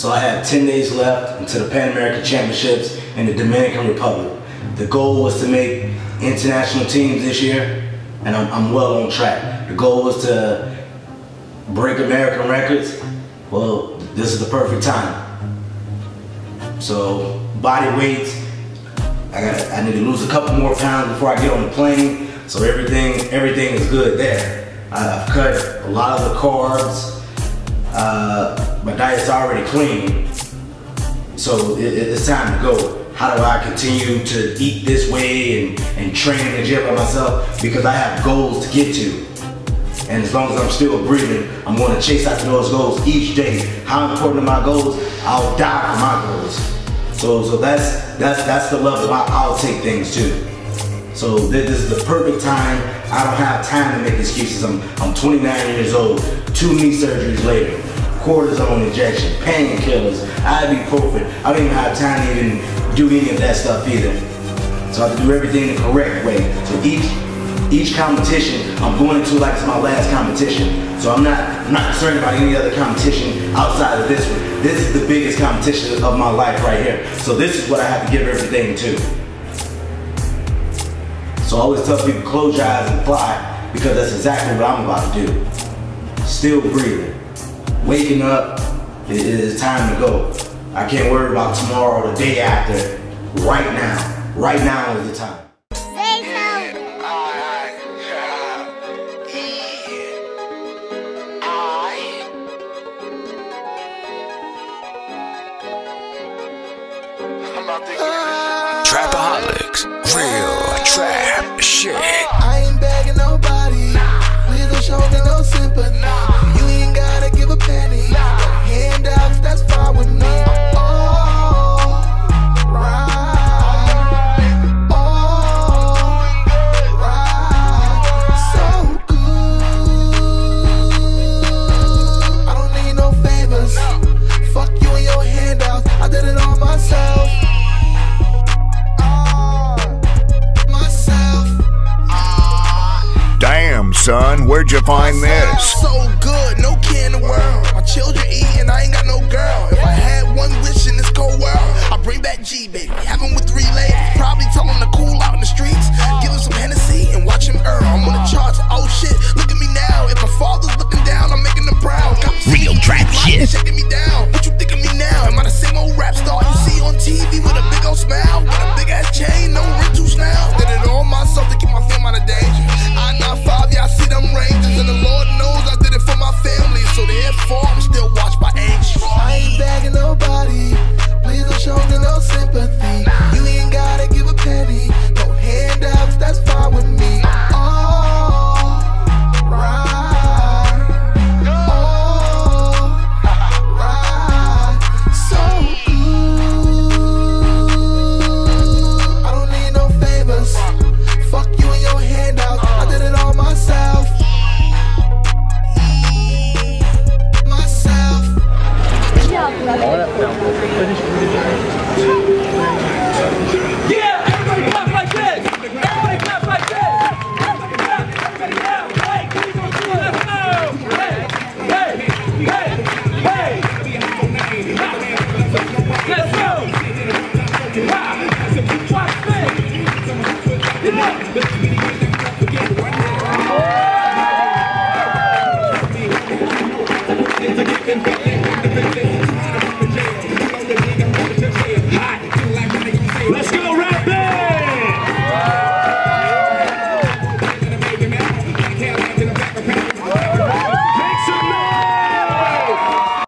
So I have 10 days left until the Pan American Championships in the Dominican Republic. The goal was to make international teams this year, and I'm well on track. The goal was to break American records. Well, this is the perfect time. So body weights, I need to lose a couple more pounds before I get on the plane. So everything is good there. I've cut a lot of the carbs. My diet's already clean. So it's time to go. How do I continue to eat this way and train in the gym by myself? Because I have goals to get to. And as long as I'm still breathing, I'm going to chase after those goals each day. How important are my goals? I'll die for my goals. So that's the level I'll take things to. So this is the perfect time. I don't have time to make excuses. I'm 29 years old, 2 knee surgeries later, cortisone injection, painkillers, ibuprofen. I don't even have time to even do any of that stuff either. So I have to do everything the correct way. So each competition, I'm going into like it's my last competition. So I'm not concerned about any other competition outside of this one. This is the biggest competition of my life right here. So this is what I have to give everything to. So I always tell people, close your eyes and fly, because that's exactly what I'm about to do. Still breathing. Waking up, it is time to go. I can't worry about tomorrow or the day after. Right now. Right now is the time. Trapaholics, real trap shit. I ain't begging nobody, neither showing no sympathy. You ain't gotta give a penny, handouts, that's fine with me. I'm all right, all right, so good. I don't need no favors, fuck you and your handouts, I did it all myself. Son, where'd you find this? So good, no care in the world. My children eat and I ain't got no girl. If I had one wish in this cold world, I'd bring back G-Baby.